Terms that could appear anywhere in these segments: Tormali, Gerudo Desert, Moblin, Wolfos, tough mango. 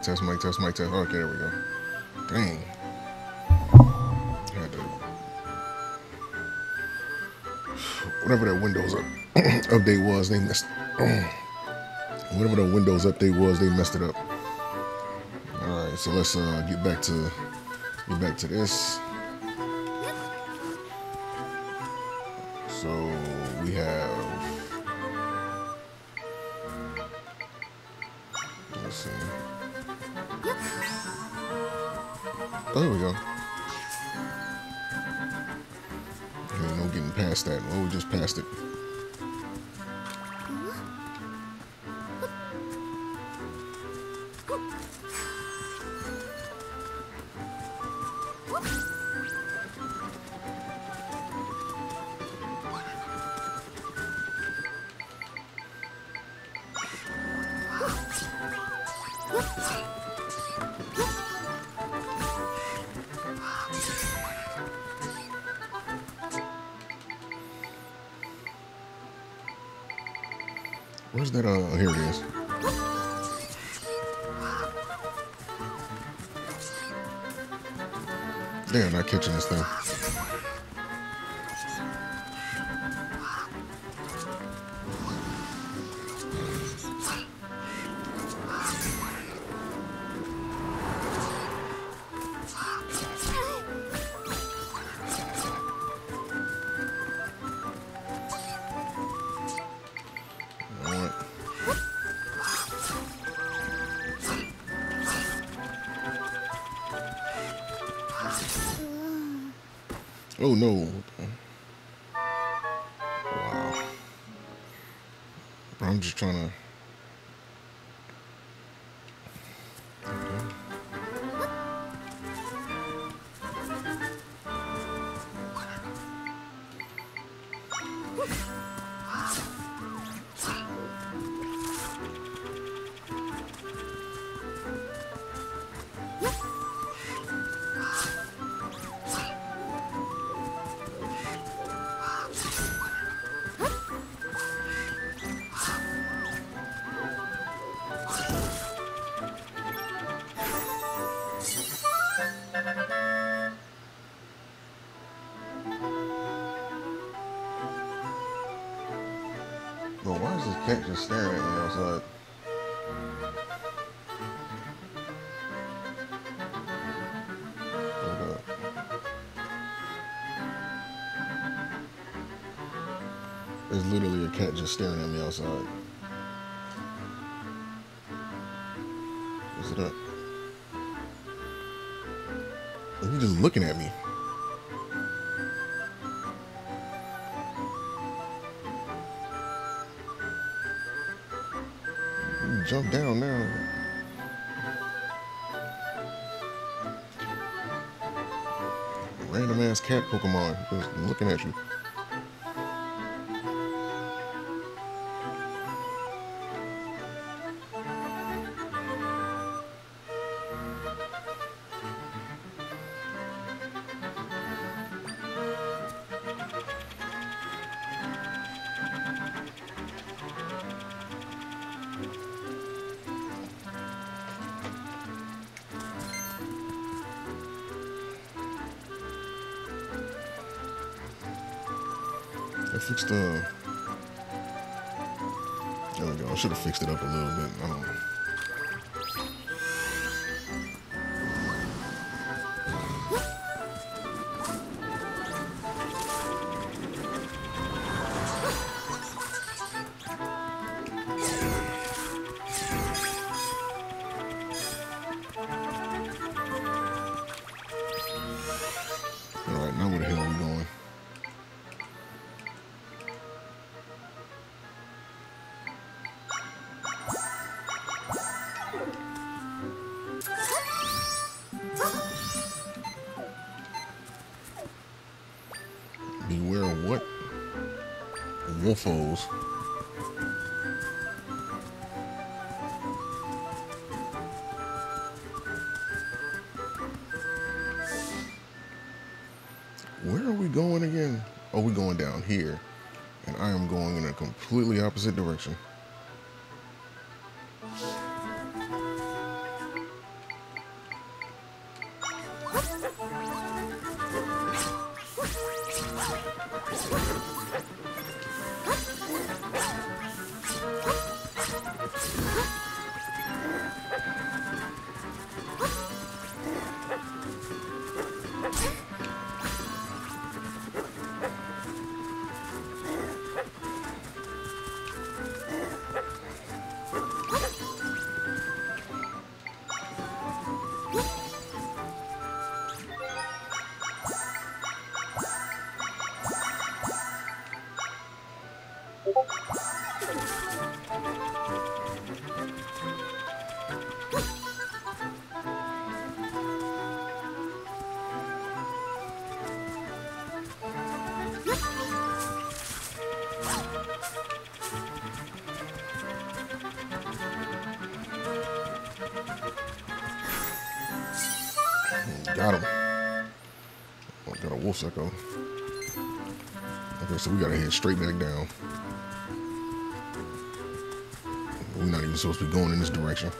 Test, mic test, mic test. Okay, there we go. Dang. Whatever that Windows update was, they messed. Whatever the Windows update was, they messed it up. All right, so let's get back to this. So we have. Let's see. Oh, there we go. Yeah, no getting past that. Oh, we just passed it. Where's that? Here it is. Damn, not catching this thing. Oh no. Wow. I'm just trying to. But why is this cat just staring at me outside? There's literally a cat just staring at me outside. What's it up? He's just looking at me. Jump down now. Random ass cat Pokemon just looking at you. I fixed the. There we go. I should have fixed it up a little bit. I don't know. All right, now where the hell are we going? Beware of what? Wolfos. Where are we going again? Oh, we're going down here. And I am going in a completely opposite direction. Got him. Oh, I got a wolf psycho. Okay, so we gotta head straight back down. We're not even supposed to be going in this direction.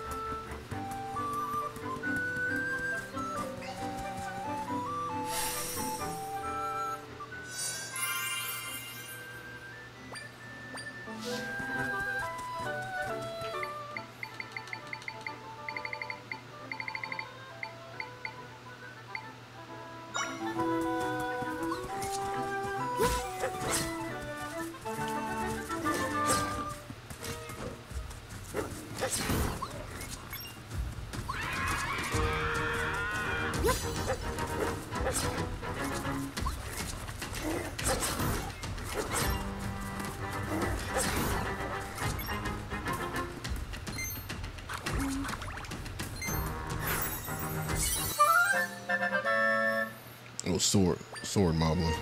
Oh, sword moblin.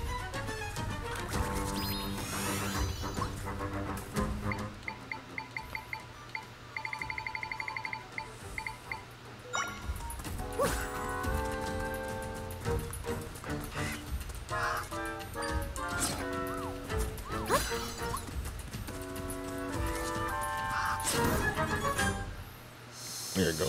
There you go.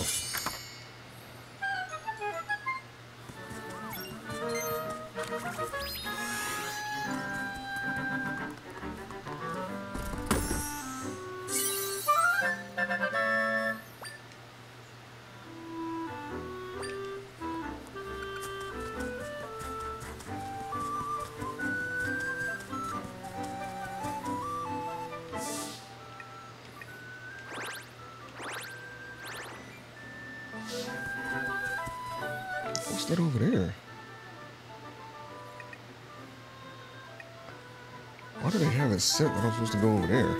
What's that over there? Why do they have it set when I'm supposed to go over there?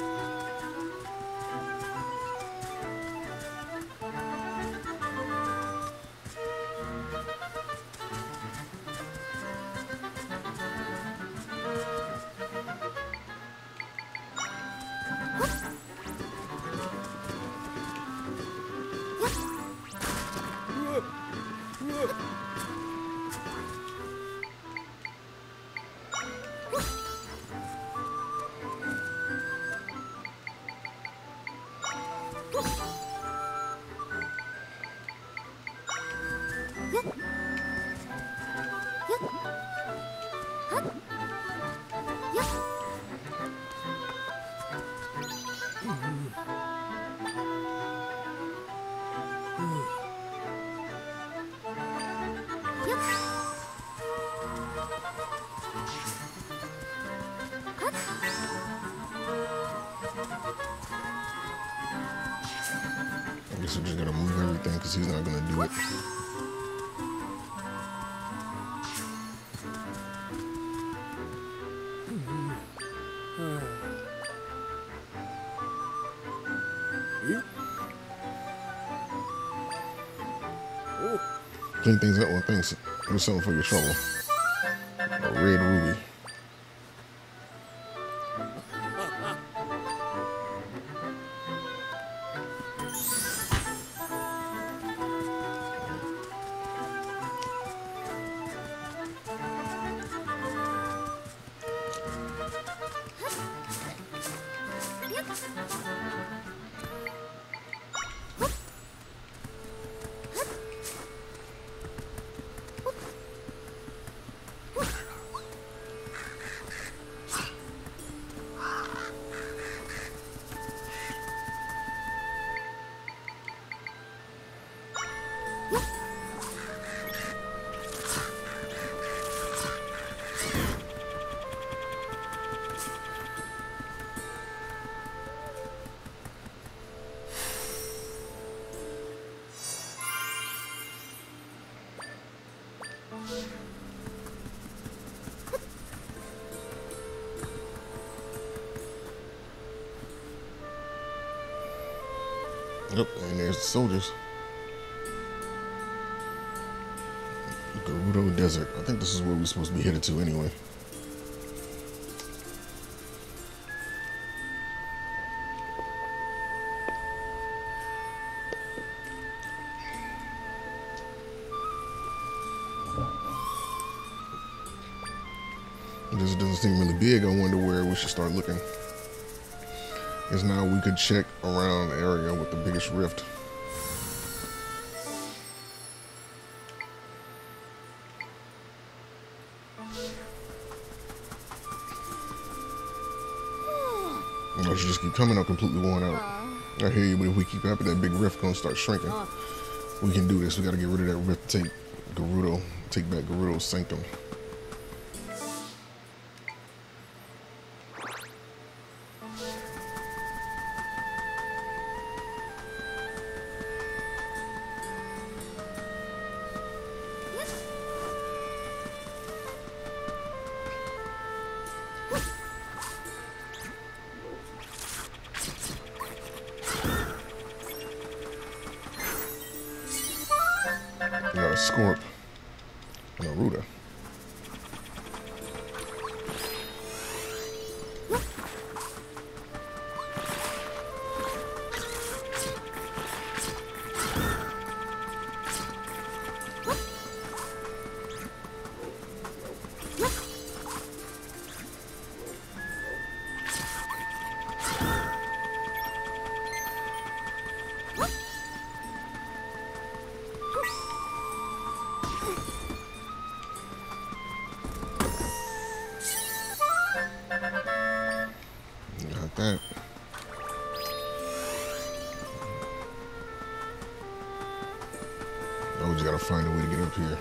I'm just gonna move everything because he's not gonna do it. Clean things up with things. You're selling for your trouble. A red ruby. Yep, and there's the soldiers. The Gerudo Desert. I think this is where we're supposed to be headed to anyway. This doesn't seem really big. I wonder where we should start looking. Because now we could check around the area with the biggest rift. I should just keep coming. I'm completely worn out. I hear you, but if we keep up, that big rift gonna start shrinking. We can do this. We gotta get rid of that rift. Take back Gerudo's sanctum. Scorp and a Ruta. That. Oh, we just gotta find a way to get up here.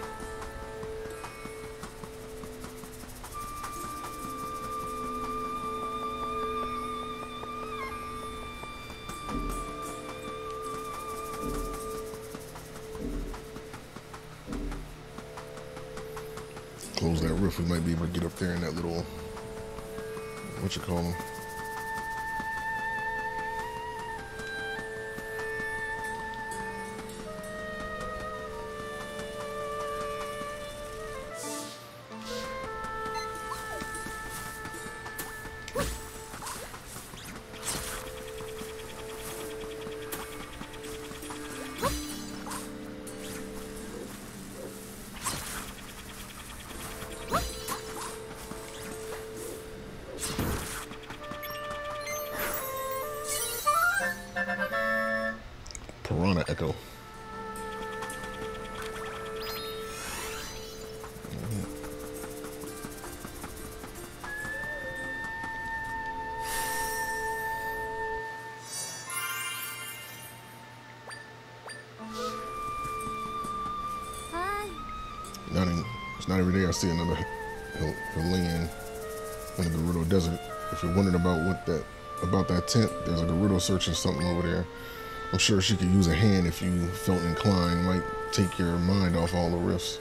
Close that roof, we might be able to get up there in that little, what you call them? Piranha Echo. Hi. It's not every day I see another Helene in the Gerudo Desert. If you're wondering about that tent, there's a Gerudo searching something over there. I'm sure she could use a hand if you felt inclined. Might take your mind off all the rifts.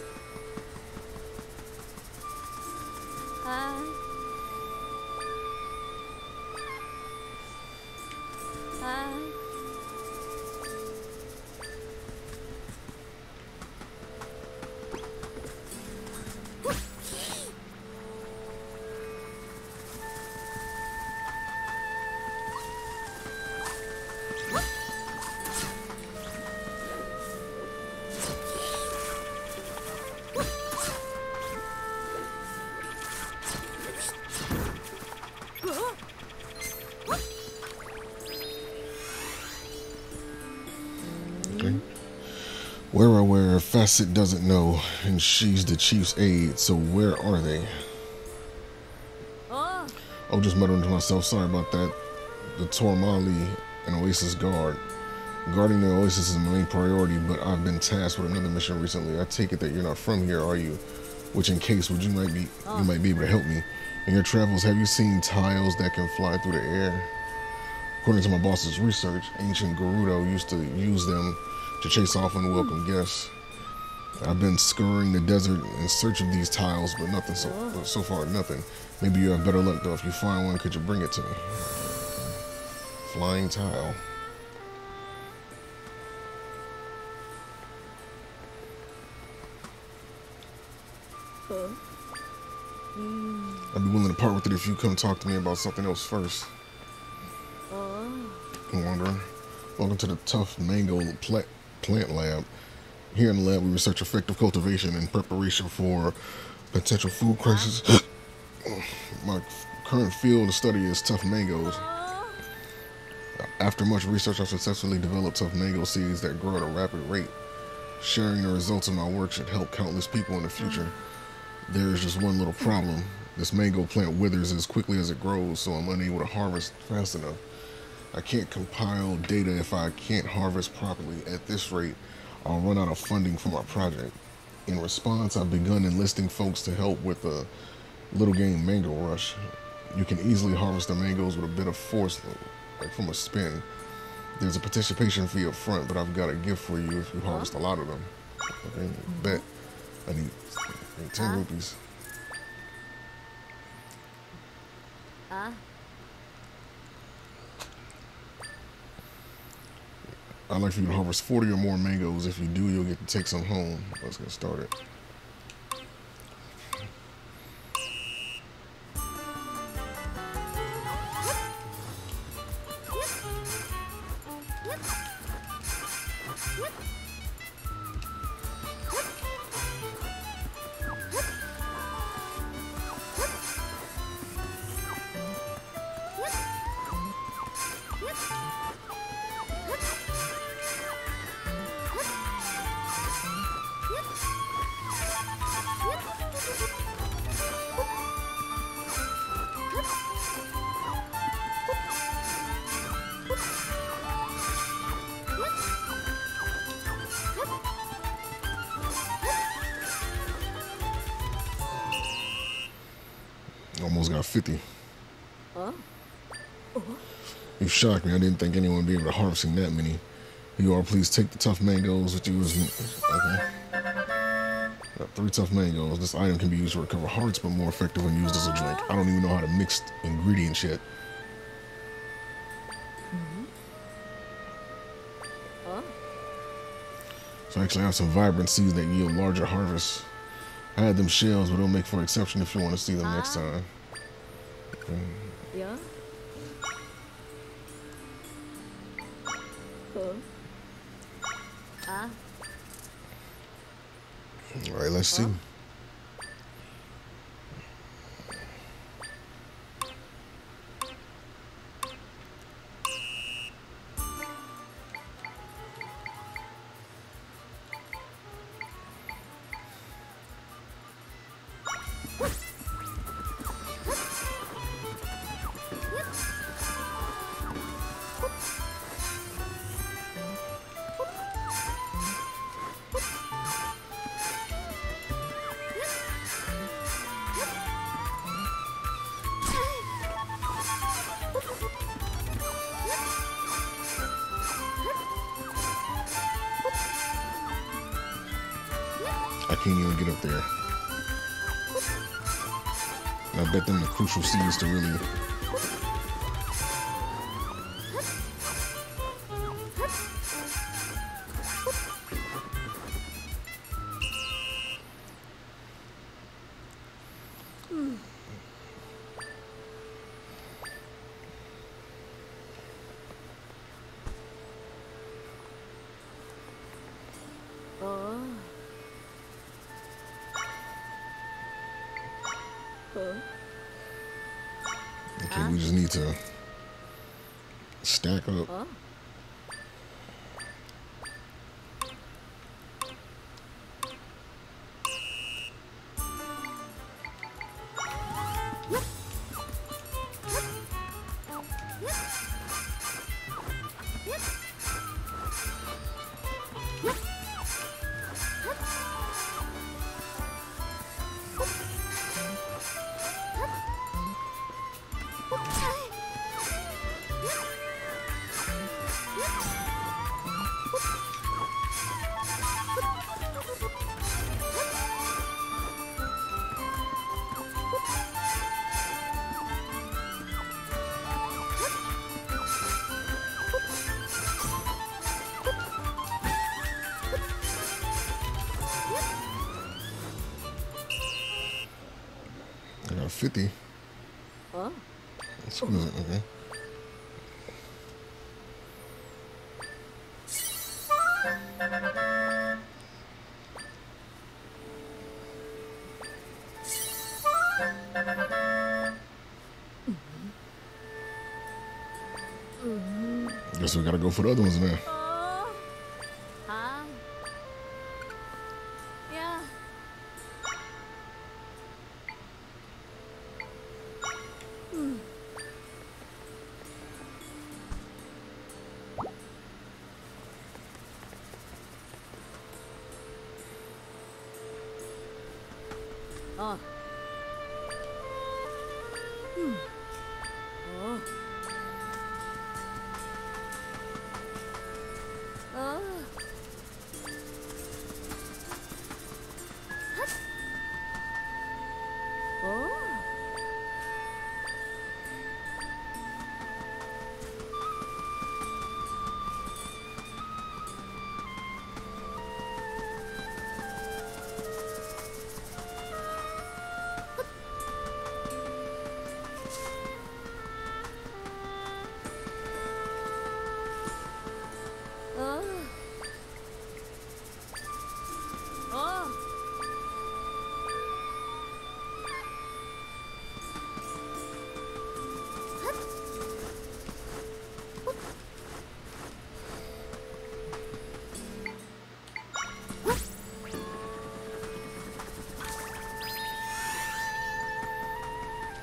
Where are where Facet doesn't know, and she's the chief's aide, so where are they? Oh, just muttering to myself, sorry about that. The Tormali and Oasis Guard. Guarding the Oasis is my main priority, but I've been tasked with another mission recently. I take it that you're not from here, are you? Which in case, you might be able to help me. In your travels, have you seen tiles that can fly through the air? According to my boss's research, ancient Gerudo used to use them to chase off unwelcome guests. I've been scouring the desert in search of these tiles, but nothing so far, nothing. Maybe you have better luck though. If you find one, could you bring it to me? Flying tile. Huh. Mm. I'd be willing to part with it if you come talk to me about something else first. I'm wondering. Welcome to the Tough Mango Plant Lab. Here in the lab, we research effective cultivation in preparation for potential food crisis. My current field of study is tough mangoes. After much research, I successfully developed tough mango seeds that grow at a rapid rate. Sharing the results of my work should help countless people in the future. There is just one little problem. This mango plant withers as quickly as it grows, so I'm unable to harvest fast enough. I can't compile data if I can't harvest properly. At this rate, I'll run out of funding for my project. In response, I've begun enlisting folks to help with a little game mango rush. You can easily harvest the mangoes with a bit of force, like from a spin. There's a participation fee up front, but I've got a gift for you if you harvest a lot of them. Okay, bet. I need 10 rupees. I'd like for you to harvest 40 or more mangoes. If you do, you'll get to take some home. Let's get started. Almost got 50. You shocked me. I didn't think anyone would be able to harvest that many. You are, please take the tough mangoes with you. Okay. Got 3 tough mangoes. This item can be used to recover hearts, but more effective when used as a drink. I don't even know how to mix ingredients yet. So actually I have some vibrant seeds that yield larger harvests. I had them shells, but it'll make for an exception if you want to see them next time. Okay. Yeah. Cool. All right, let's see. I can't even get up there. I bet them the crucial seeds to really... Okay, we just need to stack up. city. Huh? It's good, okay. Guess we gotta go for the other ones now.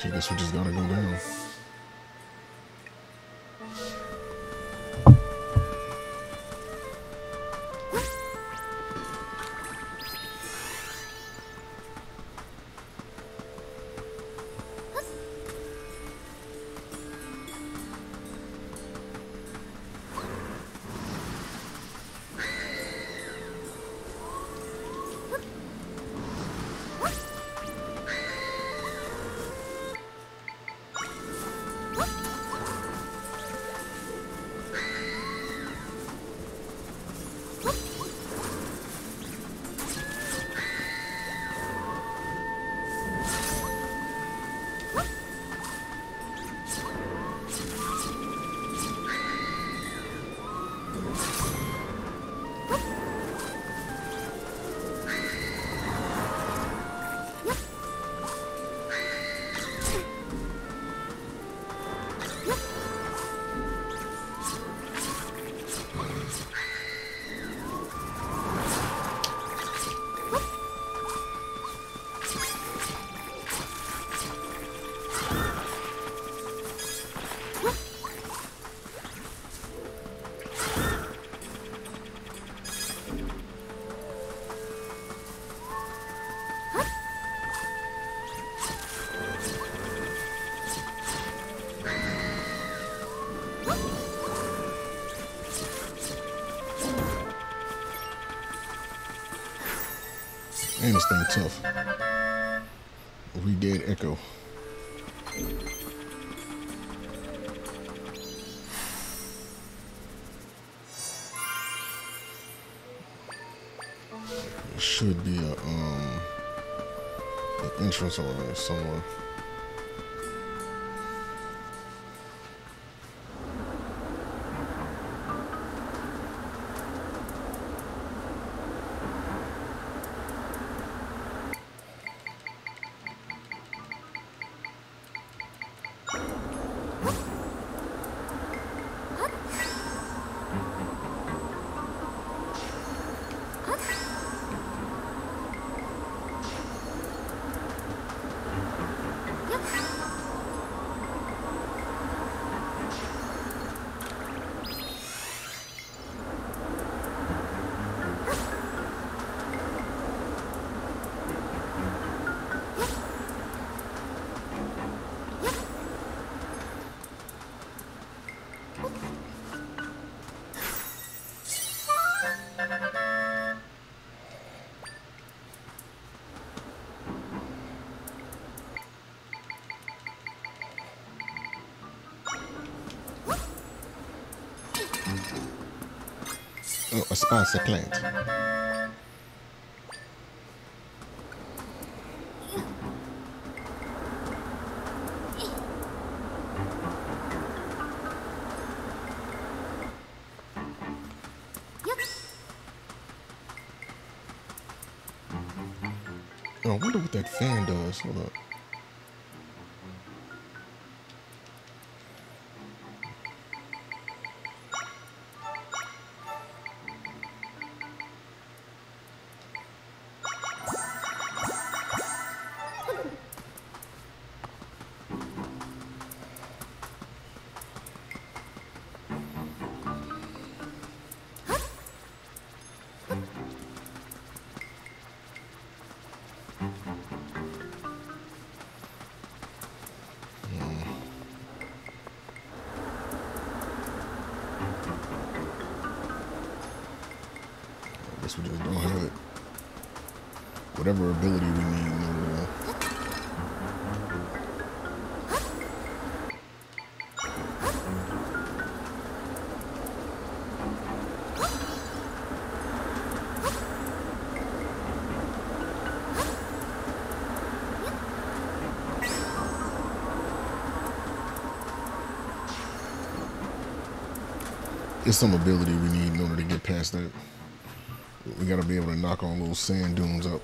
I guess we just gotta go down. Ain't this thing tough? We did Echo. There should be a an entrance over there somewhere. Oh, a sponsor plant. I wonder what that fan does. Hold up. We just don't have it. Whatever ability we need, there's some ability we need in order to get past that. We gotta be able to knock on little sand dunes up.